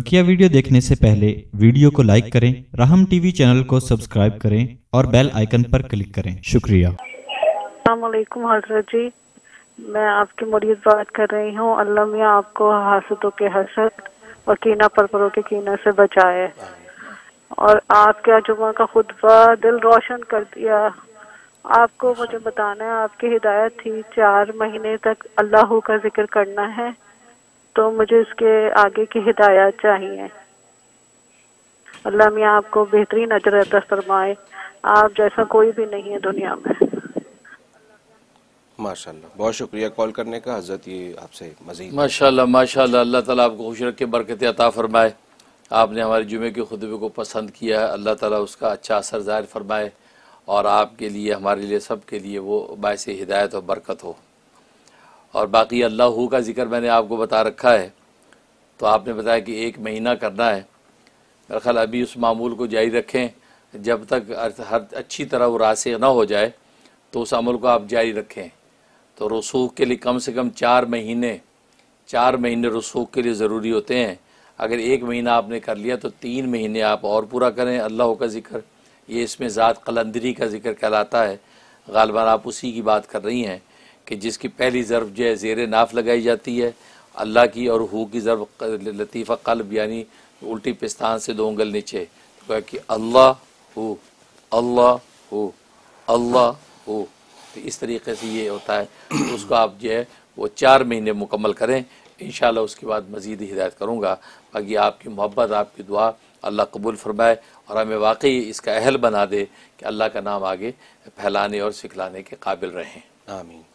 बकिया video देखने से पहले वीडियो को लाइक करें, राहम टीवी चैनल को सब्सक्राइब करें और बेल आइकन पर क्लिक करें। शुक्रिया। अस्सलाम वालेकुम हजरत जी, मैं आपकी मुरीद बात कर रही हूँ। अल्लाह मियां आपको हासदों के हसद और कीना परपरों के कीना से बचाए। और आपके जुम्मे का खुतबा दिल रोशन कर दिया। आपको मुझे बताना है, आपकी हिदायत थी 4 महीने तक अल्लाह का जिक्र करना है, तो मुझे इसके आगे की हिदायत चाहिए। अल्लाह मियां आपको बेहतरीन अजर अता फरमाए, आप जैसा कोई भी नहीं है दुनिया में। माशाल्लाह, बहुत शुक्रिया कॉल करने का हजरत, ये आपसे मज़ीद। माशाल्लाह माशाल्लाह, अल्लाह ताला आपको खुश रखे, बरकत अता फरमाए। आपने हमारे जुमे के खुतबे को पसंद किया है, अल्लाह ताला उसका अच्छा असर ज़ाहिर फरमाए और आपके लिए, हमारे लिए, सब के लिए वो बायस हिदायत और बरकत हो। और बाकी अल्लाह का ज़िक्र मैंने आपको बता रखा है, तो आपने बताया कि 1 महीना करना है। मेरा ख्याल अभी उस मामूल को जारी रखें जब तक हर अच्छी तरह वो रासिख़ ना हो जाए, तो उस अमल को आप जारी रखें। तो रसूख के लिए कम से कम 4 महीने रसूख के लिए ज़रूरी होते हैं। अगर 1 महीना आपने कर लिया तो 3 महीने आप और पूरा करें अल्लाह का ज़िक्र। ये इसमें ज़ात क़लंदरी का ज़िक्र कहलाता है, ग़ालिबन आप उसी की बात कर रही हैं कि जिसकी पहली ज़र्फ़ जो है ज़ेर नाफ लगाई जाती है अल्लाह की, और हु की ज़र्फ़ लतीफ़ा क़ल्ब यानी उल्टी पिस्तान से 2 उंगल नीचे, तो कि अल्लाह हु अल्लाह हु अल्लाह हु, तो इस तरीके से ये होता है। तो उसको आप जो है वो 4 महीने मुकम्मल करें, इंशाल्लाह उसके बाद मज़ीद हिदायत करूँगा। बाकी आपकी मोहब्बत, आपकी दुआ अल्लाह कबूल फरमाए और हमें वाकई इसका अहल बना दे कि अल्लाह का नाम आगे फैलाने और सिखलाने के काबिल रहें। आमीन।